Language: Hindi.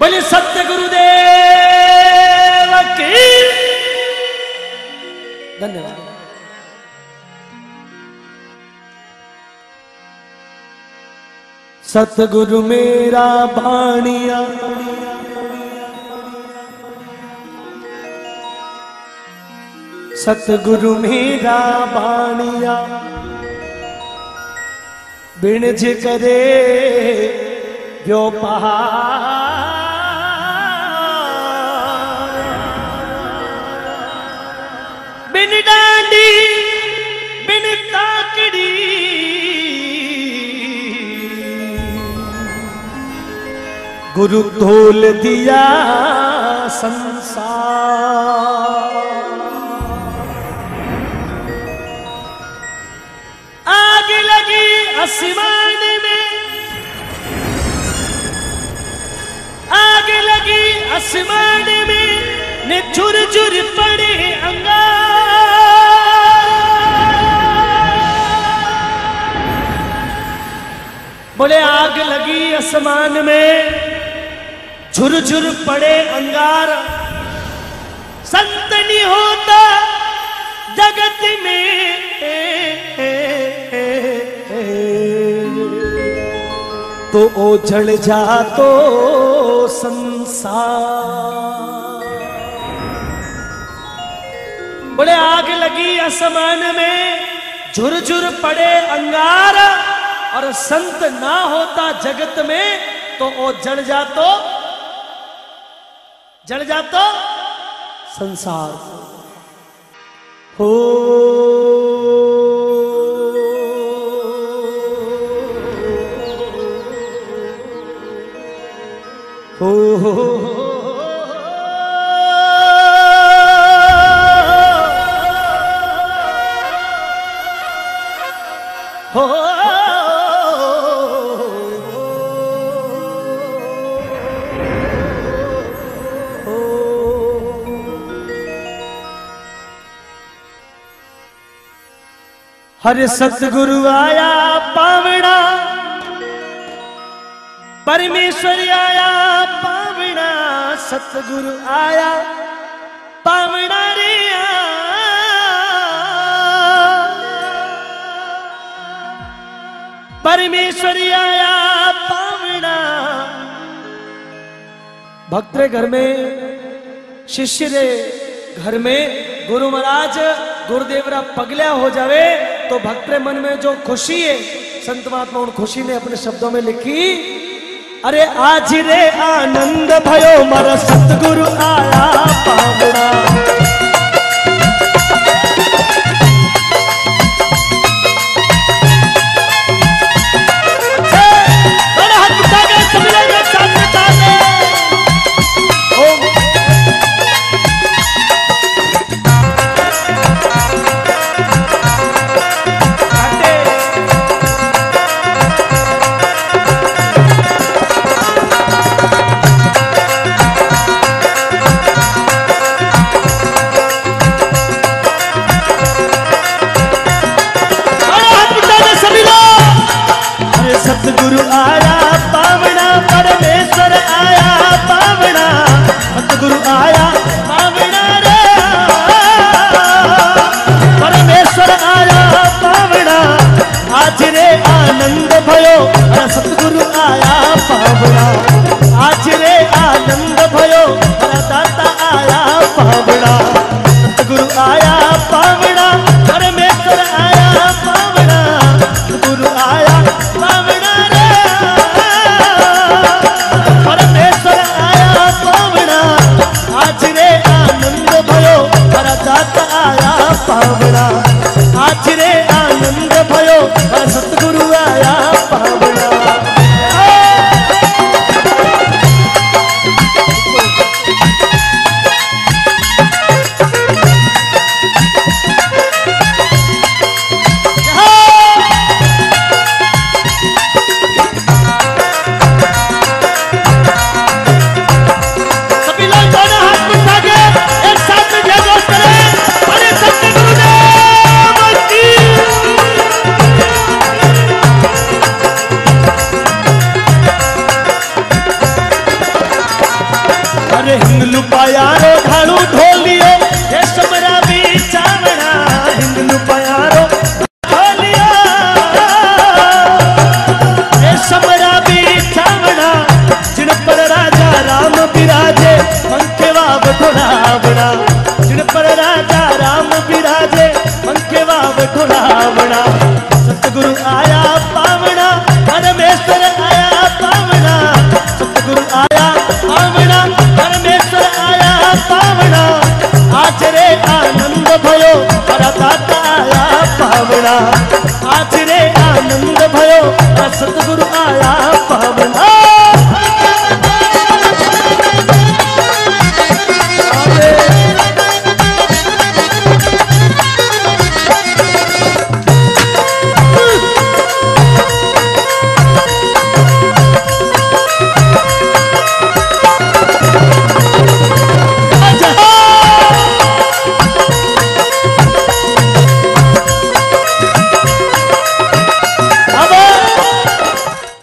बोले सतगुरुदेव की धन्यवाद। सतगुरु मेरा भाणिया सतगुरु मेरा भाणिया बिनज करे जो पहाड़ बिन डांडी बिन ताकड़ी गुरु धोल दिया संसार। आग लगी आसमान में आग लगी आसमान में ने झुर झुर पड़े अंगार। बोले आग लगी आसमान में झुर झुर पड़े अंगार। संत नहीं होता जगत में तो ओझल जातो संसार। बड़े आग लगी आसमान में झुरझुर पड़े अंगार और संत ना होता जगत में तो ओ जल जातो संसार। हो हो हो हो हो हरे सतगुरु आया पावना परमेश्वर आया पावना सतगुरु आया पावना रे। परमेश्वर आया पावना। भक्त रे घर में शिष्य रे घर में गुरु महाराज गुरुदेवरा पगल्या हो जावे तो भक्त रे मन में जो खुशी है संत महात्मा उन खुशी ने अपने शब्दों में लिखी। अरे आज रे आनंद भयो मारा सतगुरु आया पावना। हिंगलू पाया रे ढालू ढोलियो